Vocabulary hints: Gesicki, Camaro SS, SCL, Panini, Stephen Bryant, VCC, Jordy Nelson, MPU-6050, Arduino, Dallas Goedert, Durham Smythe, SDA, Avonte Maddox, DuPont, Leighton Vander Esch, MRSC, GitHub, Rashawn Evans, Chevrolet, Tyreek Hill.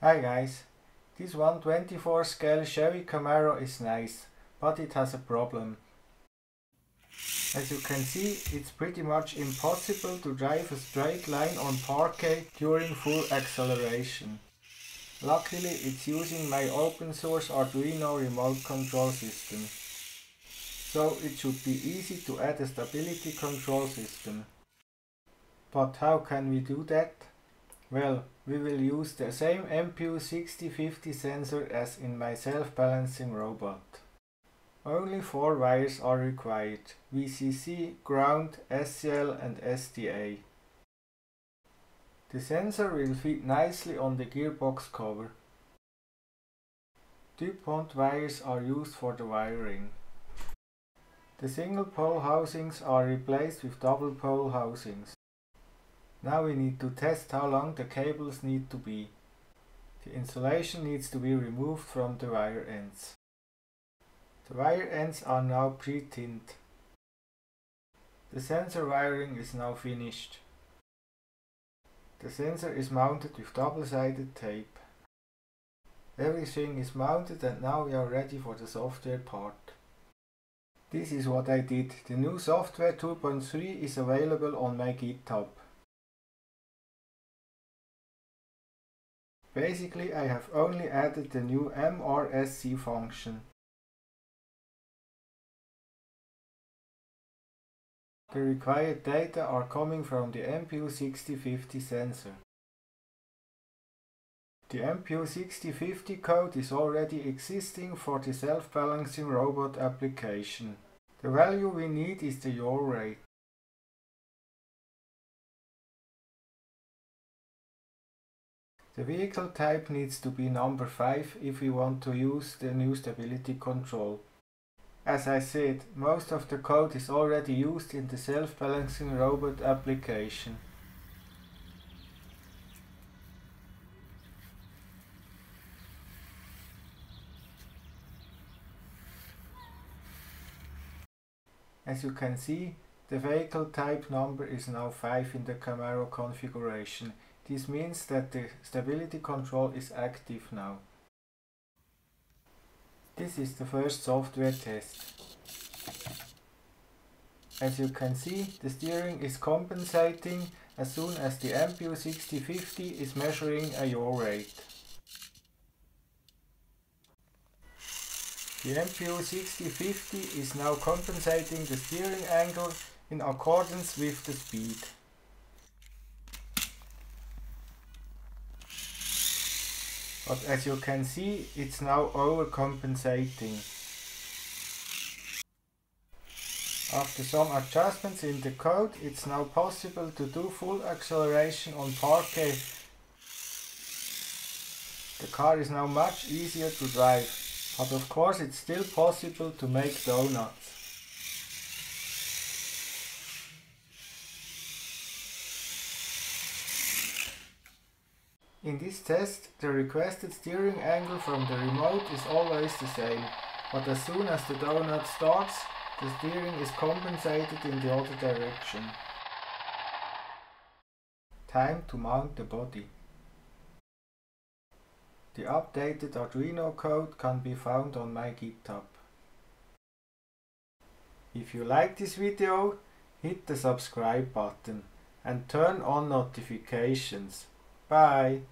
Hi guys, this 1/24 scale Chevy Camaro is nice, but it has a problem. As you can see, it's pretty much impossible to drive a straight line on parquet during full acceleration. Luckily, it's using my open source Arduino remote control system. So it should be easy to add a stability control system. But how can we do that? Well, we will use the same MPU-6050 sensor as in my self-balancing robot. Only 4 wires are required: VCC, ground, SCL and SDA. The sensor will fit nicely on the gearbox cover. DuPont wires are used for the wiring. The single pole housings are replaced with double pole housings. Now we need to test how long the cables need to be. The insulation needs to be removed from the wire ends. The wire ends are now pre-tinned. The sensor wiring is now finished. The sensor is mounted with double-sided tape. Everything is mounted and now we are ready for the software part. This is what I did. The new software 2.3 is available on my GitHub. Basically, I have only added the new MRSC function. The required data are coming from the MPU-6050 sensor. The MPU-6050 code is already existing for the self-balancing robot application. The value we need is the yaw rate. The vehicle type needs to be number 5 if we want to use the new stability control. As I said, most of the code is already used in the self-balancing robot application. As you can see, the vehicle type number is now 5 in the Camaro configuration. This means that the stability control is active now. This is the first software test. As you can see, the steering is compensating as soon as the MPU-6050 is measuring a yaw rate. The MPU-6050 is now compensating the steering angle in accordance with the speed. But as you can see, it's now overcompensating. After some adjustments in the code, it's now possible to do full acceleration on parquet. The car is now much easier to drive, but of course it's still possible to make donuts. In this test, the requested steering angle from the remote is always the same, but as soon as the donut starts, the steering is compensated in the other direction. Time to mount the body. The updated Arduino code can be found on my GitHub. If you like this video, hit the subscribe button and turn on notifications. Bye.